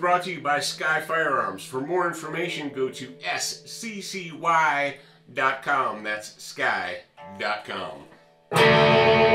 brought to you by SCCY Firearms. For more information, go to sccy.com. That's sccy.com.